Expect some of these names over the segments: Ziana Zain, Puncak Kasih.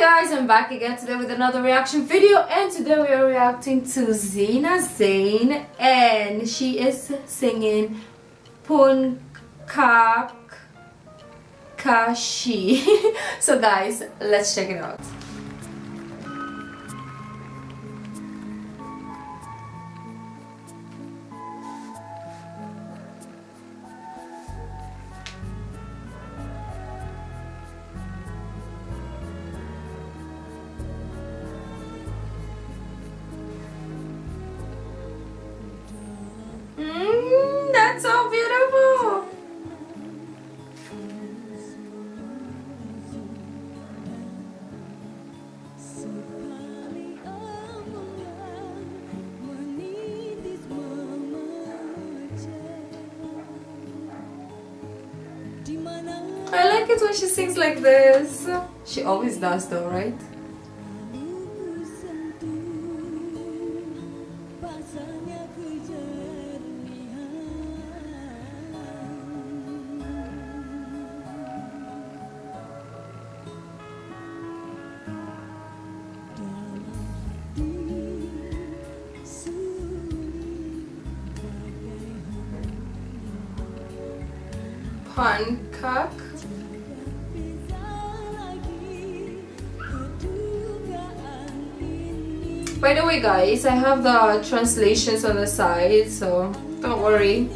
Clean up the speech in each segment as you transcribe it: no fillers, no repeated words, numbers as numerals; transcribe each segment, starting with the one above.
Hi guys, I'm back again today with another reaction video, and today we are reacting to Ziana Zain, and she is singing Puncak Kasih. So guys, let's check it out. That's so beautiful. I like it when she sings like this. She always does though, right? Puncak . By the way guys, I have the translations on the side, so don't worry.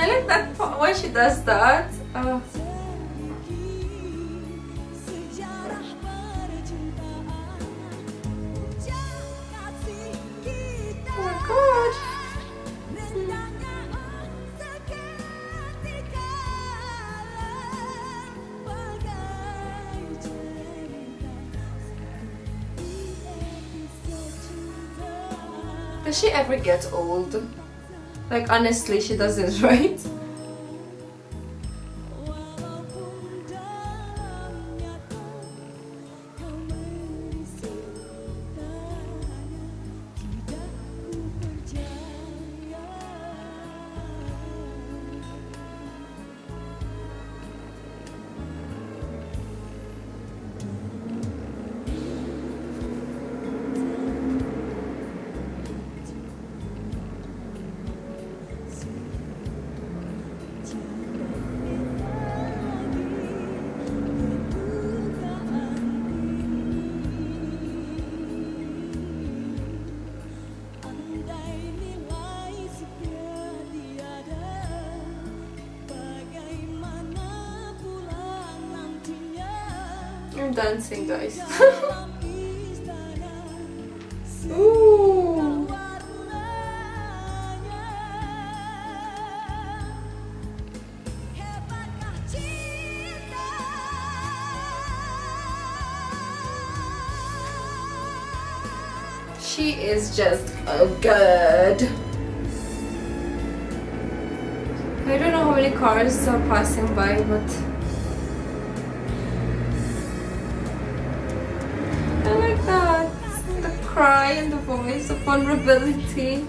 I like that part when she does that. Oh my god. Does she ever get old? Like, honestly, she does this, right? I'm dancing, guys. Ooh. She is just good. I don't know how many cars are passing by, but cry and the voice of vulnerability.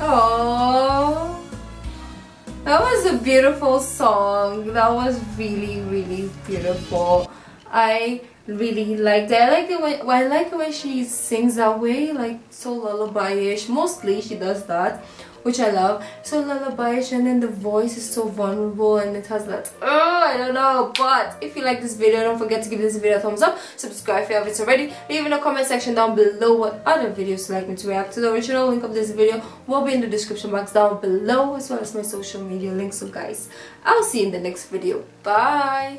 Oh, that was a beautiful song. That was really, really beautiful. I really liked it. I like the way she sings that way, like so lullaby-ish. Mostly she does that, which I love. So lullaby-ish, and then the voice is so vulnerable, and it has that. Oh, I don't know. But if you like this video, don't forget to give this video a thumbs up. Subscribe if you haven't already. Leave in the comment section down below what other videos you like me to react to. The original link of this video will be in the description box down below, as well as my social media links. So guys, I'll see you in the next video. Bye.